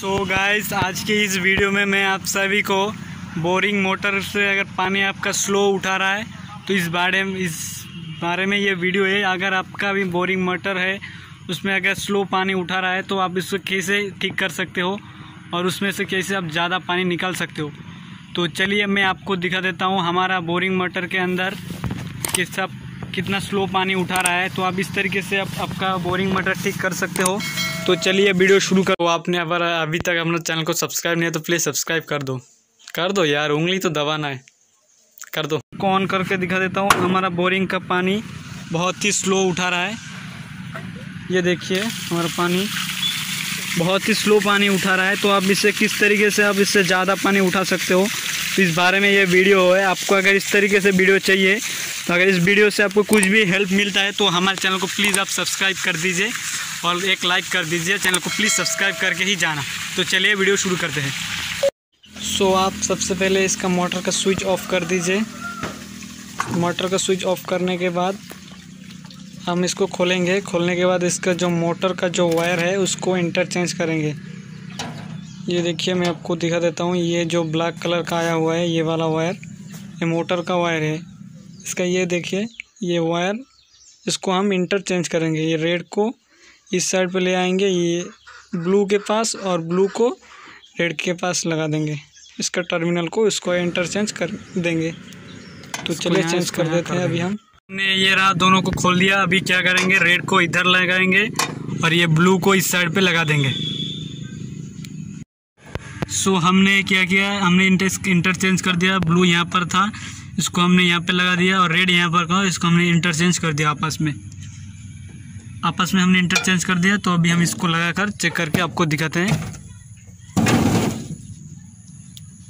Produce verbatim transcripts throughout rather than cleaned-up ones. सो so guys, आज के इस वीडियो में मैं आप सभी को बोरिंग मोटर से अगर पानी आपका स्लो उठा रहा है तो इस बारे में इस बारे में ये वीडियो है। अगर आपका भी बोरिंग मोटर है उसमें अगर स्लो पानी उठा रहा है तो आप इसको कैसे ठीक कर सकते हो और उसमें से कैसे आप ज़्यादा पानी निकाल सकते हो। तो चलिए मैं आपको दिखा देता हूँ हमारा बोरिंग मोटर के अंदर कि सब कितना स्लो पानी उठा रहा है। तो आप इस तरीके से आप, आपका बोरिंग मोटर ठीक कर सकते हो। तो चलिए वीडियो शुरू करो। आपने अगर अभी तक हमारे चैनल को सब्सक्राइब नहीं है तो प्लीज़ सब्सक्राइब कर दो कर दो यार, उंगली तो दबाना है, कर दो। ऑन करके दिखा देता हूँ, हमारा बोरिंग का पानी बहुत ही स्लो उठा रहा है। ये देखिए हमारा पानी बहुत ही स्लो पानी उठा रहा है। तो आप इससे किस तरीके से आप इससे ज़्यादा पानी उठा सकते हो तो इस बारे में ये वीडियो है। आपको अगर इस तरीके से वीडियो चाहिए तो अगर इस वीडियो से आपको कुछ भी हेल्प मिलता है तो हमारे चैनल को प्लीज़ आप सब्सक्राइब कर दीजिए और एक लाइक कर दीजिए। चैनल को प्लीज़ सब्सक्राइब करके ही जाना। तो चलिए वीडियो शुरू करते हैं। सो so, आप सबसे पहले इसका मोटर का स्विच ऑफ कर दीजिए। मोटर का स्विच ऑफ करने के बाद हम इसको खोलेंगे। खोलने के बाद इसका जो मोटर का जो वायर है उसको इंटरचेंज करेंगे। ये देखिए मैं आपको दिखा देता हूँ, ये जो ब्लैक कलर का आया हुआ है ये वाला वायर ये मोटर का वायर है। इसका ये देखिए ये वायर, इसको हम इंटरचेंज करेंगे। ये रेड को इस साइड पे ले आएंगे, ये ब्लू के पास, और ब्लू को रेड के पास लगा देंगे। इसका टर्मिनल को इसको इंटरचेंज कर देंगे। तो चलिए चेंज कर देते हैं। अभी हम ने ये रहा, दोनों को खोल दिया। अभी क्या करेंगे, रेड को इधर लगाएंगे और ये ब्लू को इस साइड पे लगा देंगे। सो हमने क्या किया, हमने इंटरचेंज कर दिया। ब्लू यहाँ पर था, इसको हमने यहाँ पे लगा दिया, और रेड यहाँ पर था, इसको हमने इंटरचेंज कर दिया। आपस में आपस में हमने इंटरचेंज कर दिया। तो अभी हम इसको लगाकर चेक करके आपको दिखाते हैं।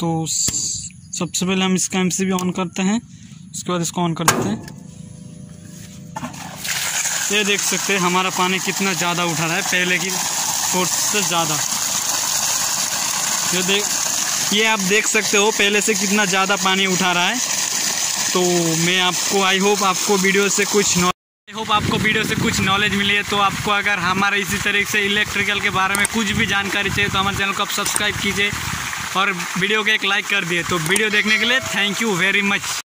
तो सबसे पहले हम इसका एमसीबी ऑन करते हैं, उसके बाद इसको ऑन कर देते हैं। ये देख सकते हैं हमारा पानी कितना ज़्यादा उठा रहा है, पहले की फोर्स से ज़्यादा। ये देख ये आप देख सकते हो पहले से कितना ज़्यादा पानी उठा रहा है। तो मैं आपको आई होप आपको वीडियो से कुछ आई होप आपको वीडियो से कुछ नॉलेज मिली है। तो आपको अगर हमारे इसी तरीके से इलेक्ट्रिकल के बारे में कुछ भी जानकारी चाहिए तो हमारे चैनल को आप सब्सक्राइब कीजिए और वीडियो को एक लाइक कर दिए। तो वीडियो देखने के लिए थैंक यू वेरी मच।